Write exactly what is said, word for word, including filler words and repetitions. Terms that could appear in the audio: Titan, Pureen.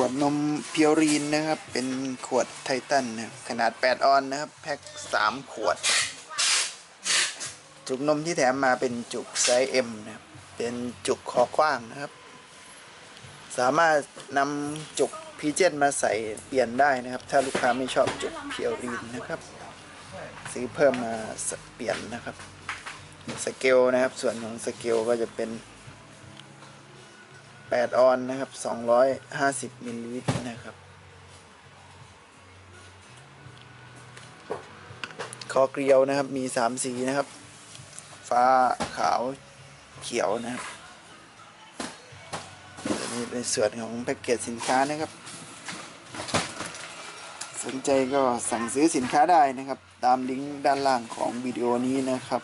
ขวดนมเพียวรีนนะครับเป็นขวดไททันนะครับขนาดแปดออนซ์นะครับแพ็คสามขวดจุกนมที่แถมมาเป็นจุกไซส์ เอ็ม นะครับเป็นจุกคอกว้างนะครับสามารถนำจุกพีเจนมาใส่เปลี่ยนได้นะครับถ้าลูกค้าไม่ชอบจุกเพียวรีนนะครับซื้อเพิ่มมาเปลี่ยนนะครับสเกลนะครับส่วนของสเกลก็จะเป็นแปดออนนะครับสองร้อยห้าสิบมิลลิลิตรนะครับคอเกลียวนะครับมีสามสีนะครับฟ้าขาวเขียวนะครับนี่เป็นส่วนของแพ็กเกจสินค้านะครับสนใจก็สั่งซื้อสินค้าได้นะครับตามลิงก์ด้านล่างของวิดีโอนี้นะครับ